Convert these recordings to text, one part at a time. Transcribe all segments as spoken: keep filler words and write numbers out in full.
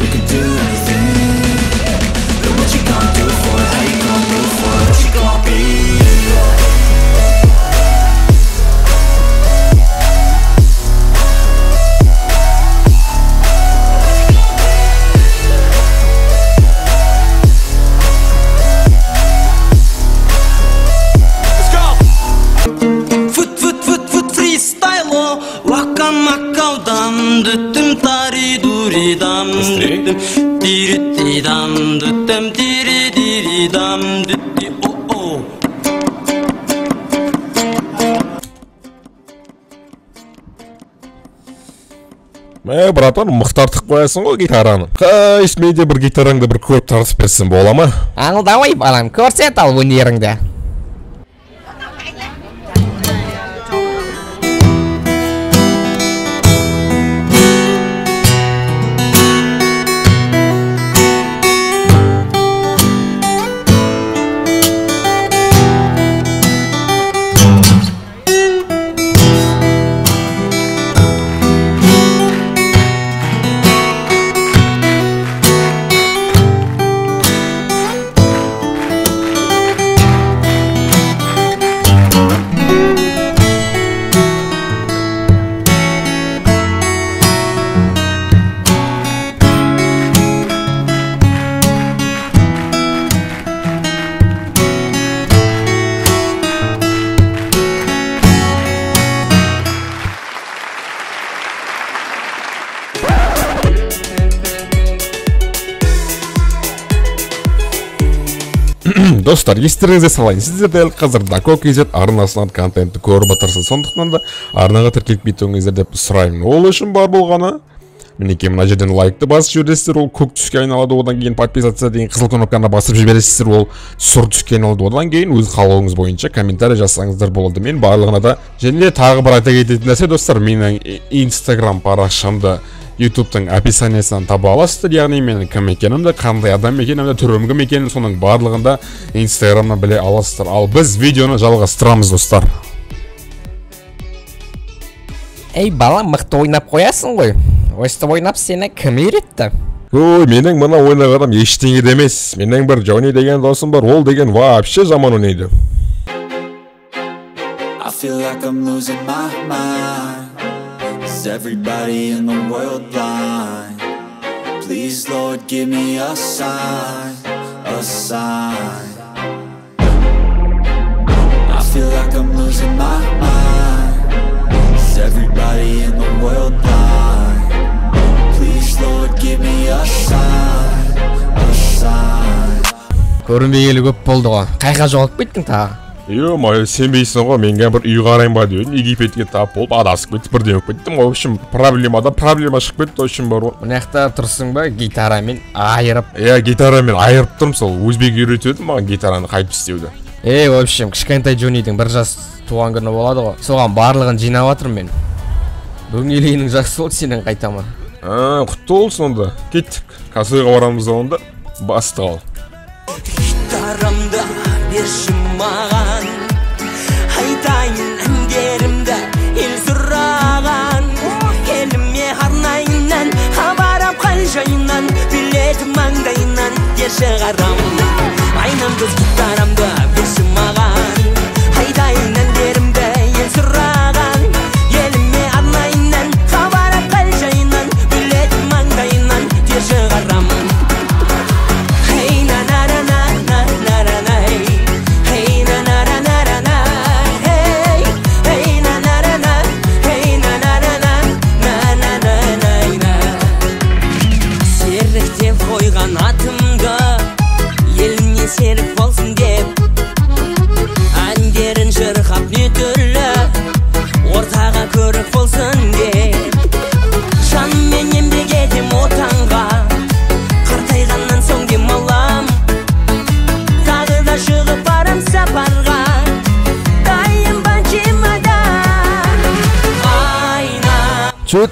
We can do anything, but what you gonna do for it? How you gonna move for it? What you gonna be? Let's go! Фут, фут, фут, фут, фристайло, лака макаудан, дытым тари дуридам. Тири-ти-дам, дутам, тири-тири-дам, дути-о-о. Мә, братан, мықтартық қоясың ғой гитараны. Қайсмейде бір гитараңды бір көріп тартып берсін, бола ма? Аңылдауай, балам, көрсет ал өнеріңді. Достар, естеріңізге салайын, сіздер дәл қазір дако точка кз арнасынан контентті көріп отырсыз, сондықтан да арнаға тіркеліп кетуіңіздер деп сұраймын. Ол үшін бар болғаны мінекей мына жерден лайкты басып жібересіздер, ол көк түске айналады, одан кейін подписаться деген қызыл кнопканы басып жібересіздер, ол сұр түске айналады, одан кейін өз қалауыңыз бойынша комментарий жасаңыздар болады. Мен барлығына да, және тағы бір айта кететін нәрсе достар, менің инстаграм парақшамда ютубтың описаниясынан таба аласыздар, яғни менің кім екенімді, қандай адам екенімді, түрім кім екенін, соның барлығында инстаграмнан біле аласыздар. Ал біз видеоны жалғастырамыз достар. Эй, бала, мықты ойнап қоясың ғой. Ойсты ойнап сені кім үйретті? Ой, менің мына ойнағаным ештеңе демес. Менің бір Джонни деген досым бар, ол деген вообще жаман ойнайды. I feel like I'm losing my mind. Is everybody in the world blind? Please, Lord, give me a sign, a sign. I feel like I'm losing my mind. Is everybody in the world blind? Please, Lord, give me a sign, a sign. Көрінбегелі көп болды ғой. Қайға жоғалып кеттің тағы? Йо, май, сенбейсің ғой, менге бір үй қарайын ба дейін, Египетке тап болып, адасып кетті, бірден өп кеттім. В общем, проблемада проблема шығып кетті, в общем, бар ғой. Мұнақта тұрсың ба, гитарамен айырып? Е, гитарамен айырып тұрмын, сол өзбек үйретеді маған гитараны қайтып істеуді. Е, в общем, кішкентай Джоннидің бір жас туған күні болады ғой, соған барлығын жинап жатырмын мен. Бүгін елейінің жақсы болды сенің қайтама. А, құтты болсын онда. Кеттік. Кассаға барамыз онда. Басты ал. Гитарамды берші маған, айтайын әндерімді ел сұраған. Еліме арнайынан, хабарап қанжайынан, білетім маңдайынан ер шығарам. Айнам көз гитарамды берші маған, айтайын әндерімді ел сұраған. Еліме арнайынан, хабарап қанжайынан, білетім маңдайынан ер шығарам. Айнан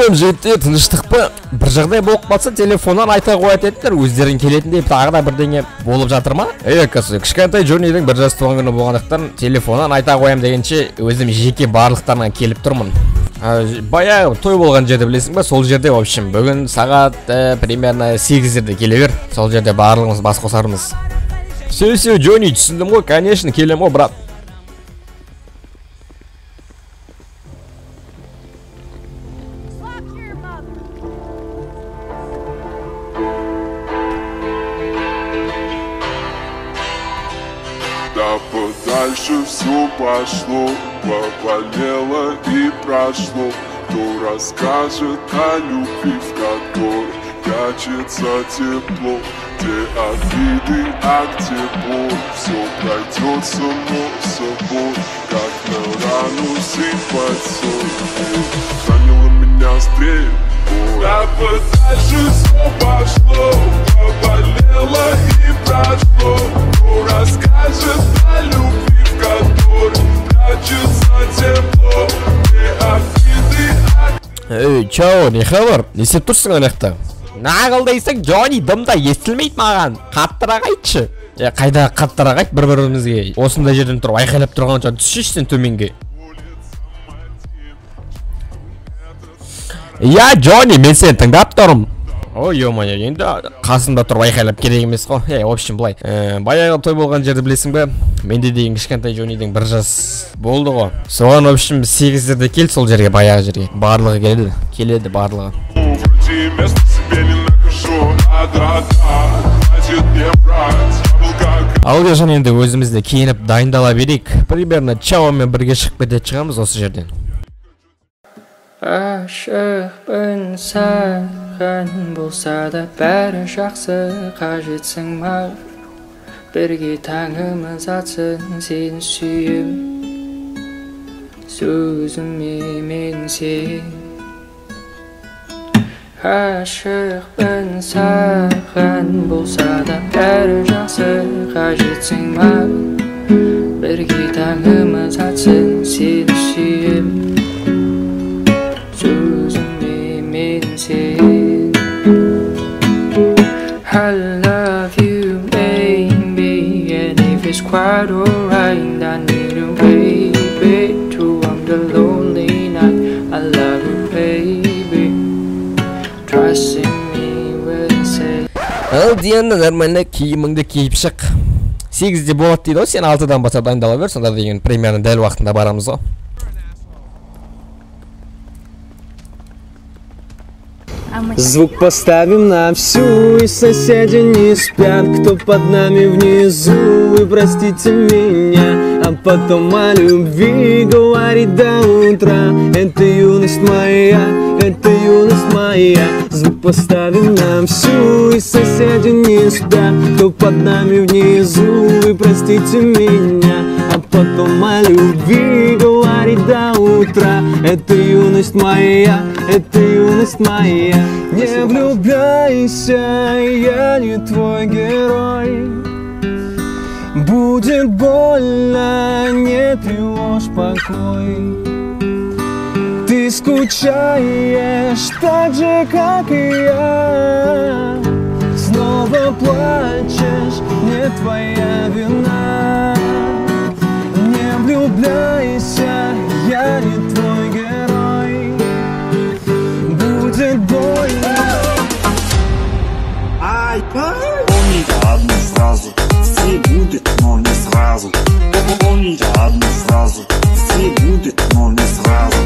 Костюм жетеді, тыныштықпы бір жағдай болып қалса телефоннан айта қояды еттер, өздерін келетін деп тағы да бірдеңе болып жатыр ма? Е, кішкентай Джоннидің бір жас туған күні болғандықтан телефоннан айта қоям дегенше өзім жеке барлықтарынан келіп тұрмын. Баяғы той болған жерді білесің бе, сол жерде, в общем, бүгін сағат примерно сегіздерде келебер, сол жерде барлығымыз бас қосармыз. Все-все, Джонни, түсіндім ғой, конечно, келем ғой, брат. Да подальше все пошло, поболело и прошло. Кто расскажет о любви, в которой прячется тепло? Где от виды, а где боль, все пройдет само собой, как на рану сыпать соль. Ранила меня стрелой. Да подальше все пошло, поболело и прошло. Кто расскажет о любви, в которой прячется тепло? Эй, чао, не хабар, не септурсың анақта. Нағылдайсың, Джонни, дымда естілмейді маған. Қаттырақ айтшы. Е, қайда қаттырақ айт бір-бірімізге. Осында жерден тұрып айқайлап тұрғанша түсшешсің төменге. Я, Джонни, мен сені тыңдап тұрмын. Ой, ё-моё, енді қасында тұрып айқайлап керек емес қой. Е, в общем, былай. Баяғы той болған жерді білесің бе? Менде деген кішкентай Джоннидің бір жас болды ғой. Соған, в общем, сегіздерде кел сол жерге, баяғы жерге. Барлығы келеді, келеді барлығы. Ал Ержан, енді өзімізді киініп дайындала берейік. Примерно чаумен бірге шығып кететін шығамыз осы жерден. Ашықпын саған, болса да бәрі жақсы, қажетсің маған. Бірге таңымыз атсын, сені сүйем. Сөзіме мен сен. Ашықпын саған, болса да бәрі жақсы, қажетсің маған. Бірге таңымыз атсын, сені сүйем. I love you, baby, and if it's quite alright, I need a way, baby, to warm the lonely night. I love you, baby, trust in me when I say. Ал Диана, нормально киіміңді киіп шық. Сегізде болады дейді, сен алтыдан бастап дайындала бер, сонда деген примерно дәл уақытында барамыз ғой. Звук поставим на всю, и соседи не спят, кто под нами внизу, и простите меня. А потом о любви говорить до утра. Это юность моя, это юность моя. Звук поставим на всю, и соседи не спят, кто под нами внизу, и простите меня. А потом о любви говорить до утра. Это юность моя, это юность моя. Не влюбляйся, я не твой герой. Будет больно, не тревожь покой. Ты скучаешь так же, как и я. Снова плачешь, не твоя вина. Не влюбляйся, я не твой герой. Будет больно. Ай, помни одну фразу, все будет, но не сразу. Помни одну фразу, все будет, но не сразу.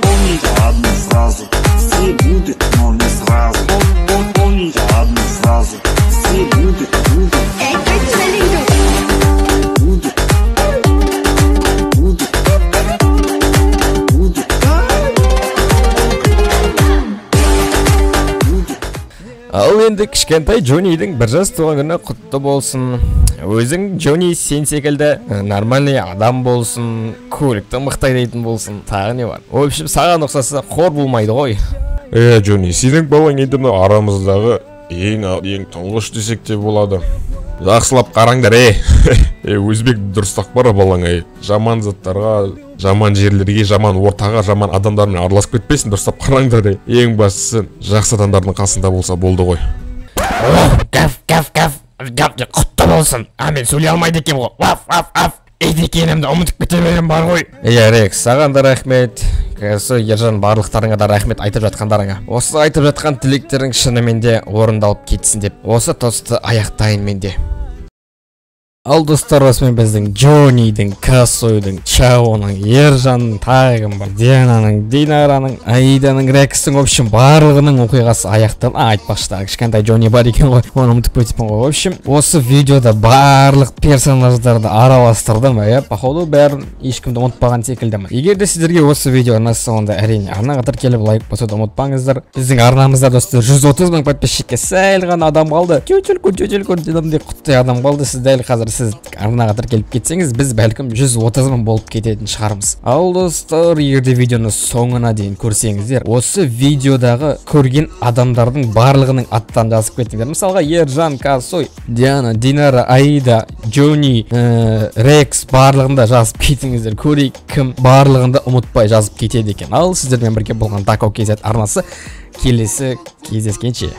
Помни одну фразу, все будет, но не сразу. Помни одну фразу, все будет, будет. Ал енді кішкентай Джоннидің бір жас туған күні құтты болсын. Өзің, Джонни, сен секілді нормальный адам болсын, көлікті мықтайлайтын болсын, тағы не бар. В общем, саған ұқсаса қор болмайды ғой. Э, Джонни, сенің балаң енді мына арамыздағы ең ең тұңғыш десек те болады. Жақсылап қараңдар, э. Өзбек дұрыстақ бар балаңа, жаман заттарға жаман жерлерге, жаман ортаға, жаман адамдармен араласып кетпесін, дұрыстап қараңдар. Ең бастысы жақсы адамдардың қасында болса болды ғой. Гав, гав, гав, гав, құтты болсын. А мен сөйлей алмайды екен ғой. Ваф, ваф, ваф. Едекенімді ұмытып кетемін бар ғой. Иә, Рекс, саған да рахмет. Кәсі Ержан, барлықтарыңа да рахмет айтып жатқандарыңа. Осы айтып жатқан тілектерің шынымен де орындалып кетсін деп. Осы тосты аяқтайын менде. Ал достар, осымен біздің Джоннидің, Кассойдың, Чаоның, Ержанның, Тайғын бар, Диананың, Динараның, Аиданың, Рекстің, в общем, барлығының оқиғасы аяқтан. А, айтпақшы тағы кішкентай Джонни бар екен ғой, оны ұмытып кетіппін ғой. В общем, осы видеода барлық персонаждарды араластырдым, иә, походу бәрін ешкімді ұмытпаған секілдімін. Егер де сіздерге осы видео ұнаса, онда әрине арнаға тіркеліп лайк басуды ұмытпаңыздар. Біздің арнамызда достар жүз отыз мың подписчикке сәл ғана адам қалды. Тютелку, тютелку дедімдей құттай адам қалды. Сіз дәл қазір сіз арнаға тіркеліп кетсеңіз, біз бәлкім жүз отыз мың болып кететін шығармыз. Ал достар, егерде видеоны соңына дейін көрсеңіздер, осы видеодағы көрген адамдардың барлығының аттан жазып кетіңдер. Мысалға, Ержан, Кассой, Диана, Динара, Аида, Джонни, Рекс, барлығында жазып кетіңіздер. Көрейік, кім барлығында ұмытпай жазып кетеді екен. Ал сіздермен бірге болған Тако кей зет арнасы, келесі кездескенше.